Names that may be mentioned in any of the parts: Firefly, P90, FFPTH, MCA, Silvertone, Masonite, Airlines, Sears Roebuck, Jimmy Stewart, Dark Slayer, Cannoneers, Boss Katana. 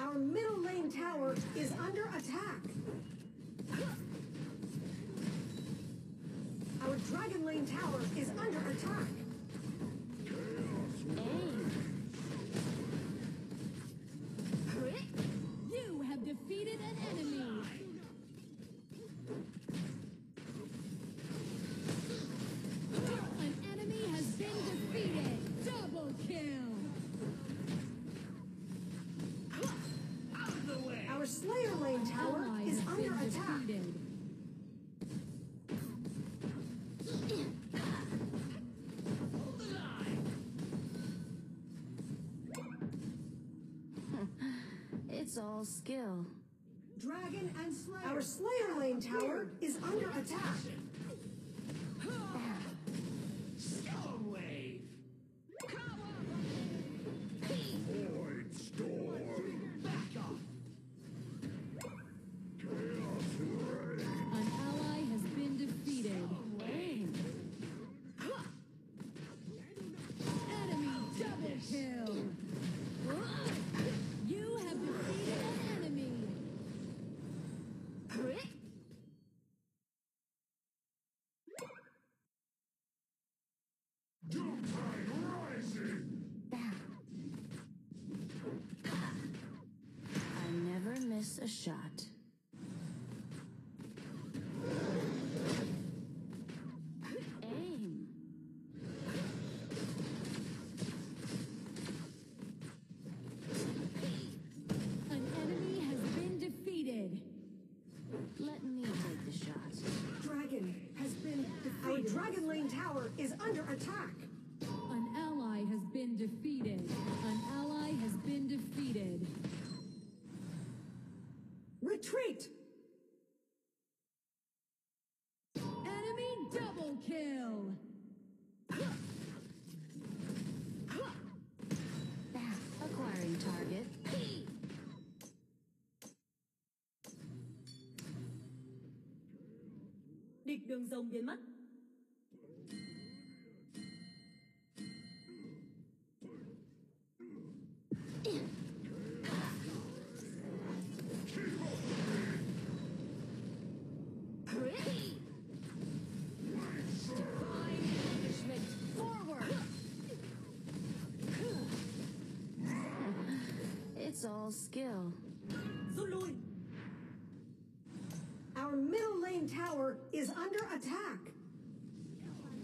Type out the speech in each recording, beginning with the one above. Our middle lane tower is under attack. Our dragon lane tower is under attack. You have defeated an enemy. An enemy has been defeated. Double kill. Our Slayer lane tower is under attack. It's all skill. Dragon and Slayer. Our Slayer lane tower is under attack. A shot. Aim. An enemy has been defeated. Let me take the shot. Dragon has been defeated. Our dragon lane tower is under attack. An ally has been defeated. An ally has been defeated. Retreat! Enemy double kill! Acquiring target. Địch đường rồng biến mất. All skill. Our middle lane tower is under attack.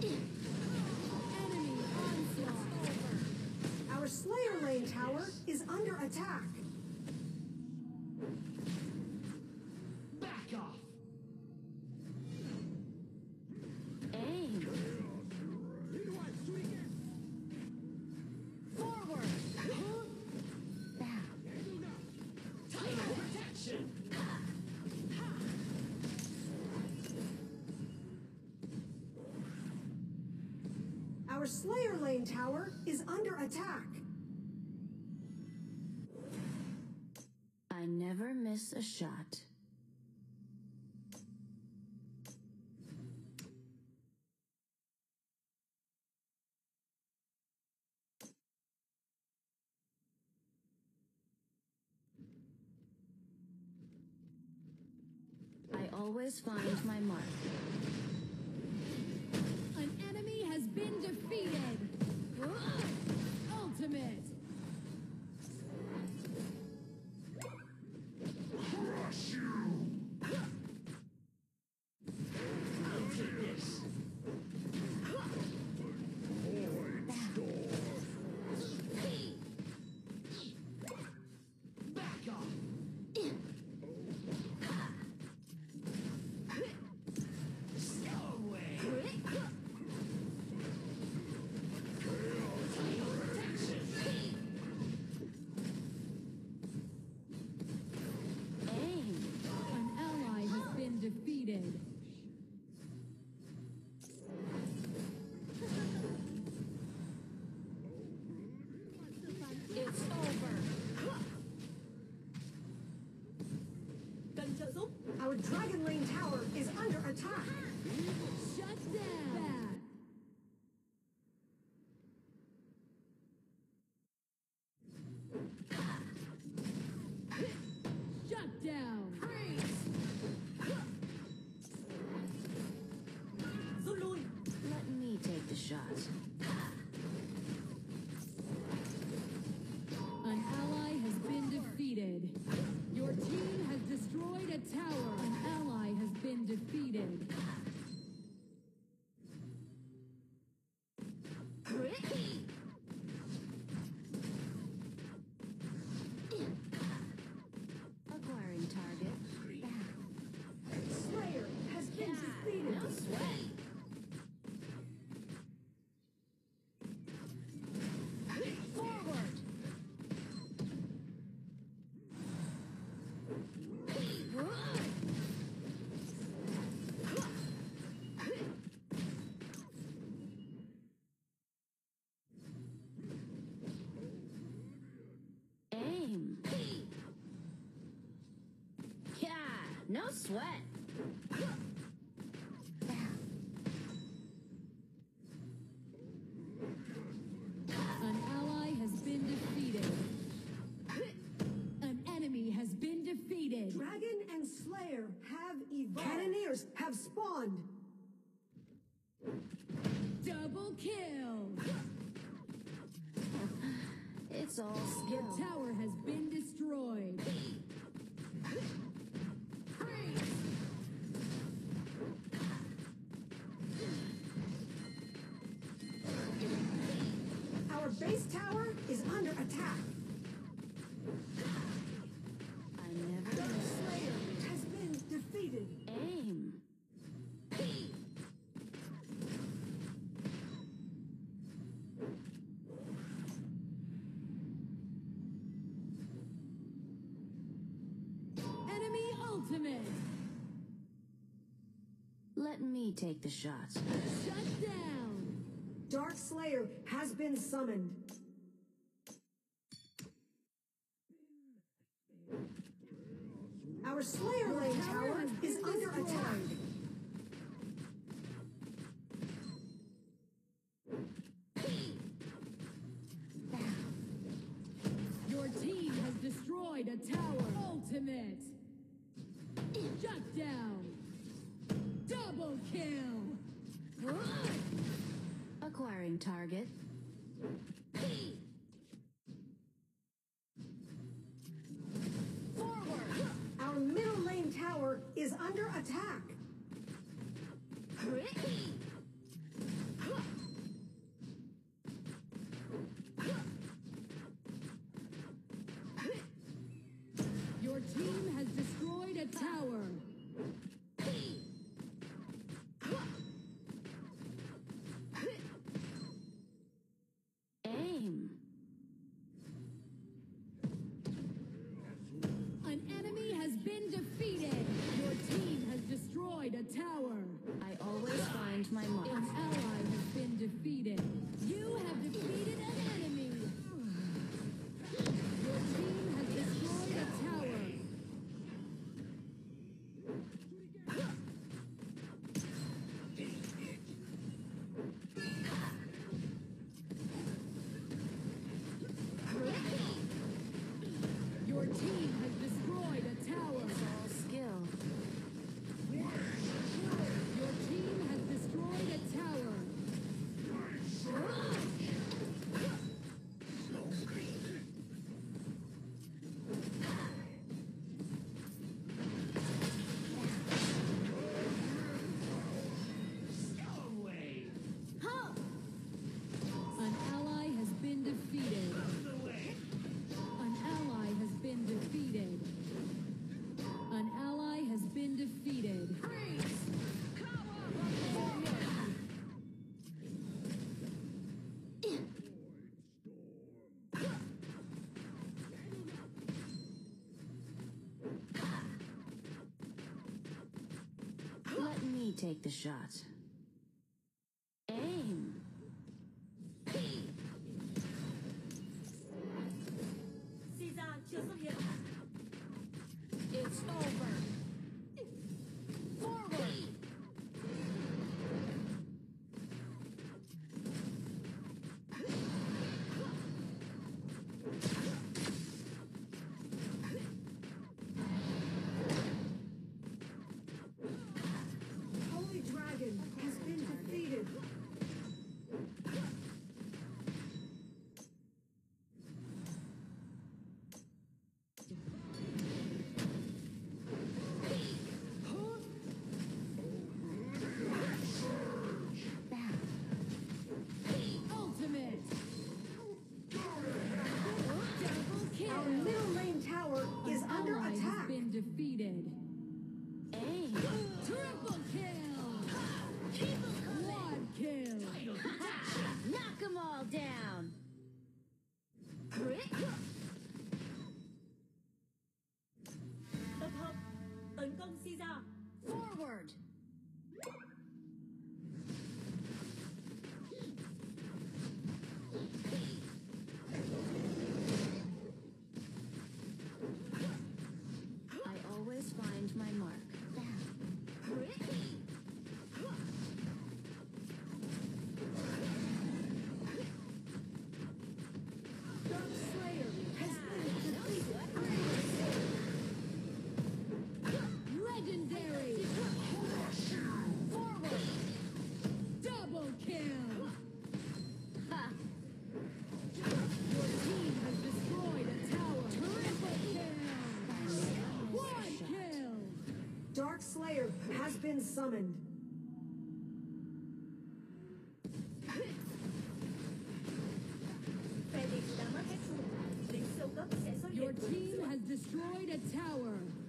Enemy onslaught. Our Slayer lane tower is under attack. Back off. Our Slayer lane tower is under attack. I never miss a shot. I always find my mark. Been defeated. Ultimate. Crush you. It's over. Our dragon lane tower is under attack. Shut down. An ally has been defeated. Your team has destroyed a tower. An ally has been defeated. No sweat. An ally has been defeated. An enemy has been defeated. Dragon and Slayer have evolved. Cannoneers have spawned. Double kill. It's all skill. Your tower has been destroyed. Base tower is under attack. Dark Slayer has been defeated. Aim. Enemy ultimate. Let me take the shots. Shut down. Dark Slayer has been summoned. Our Slayer Lane Tower is under attack. Your team has destroyed a tower. Ultimate. Shut down. Double kill. Good. Acquiring target. Forward! Our middle lane tower is under attack. Your team has destroyed a tower. A tower. I always find my mark. An ally has been defeated. You have defeated an enemy. Your team has destroyed a tower. Your team has destroyed a tower. It's all skill. Your team has destroyed a tower. Go away. Ho! An ally has been defeated. An ally has been defeated. An ally has been defeated. Let me take the shot. Aim. It's over. Forward. Holy Dragon. has been summoned. Your team has destroyed a tower.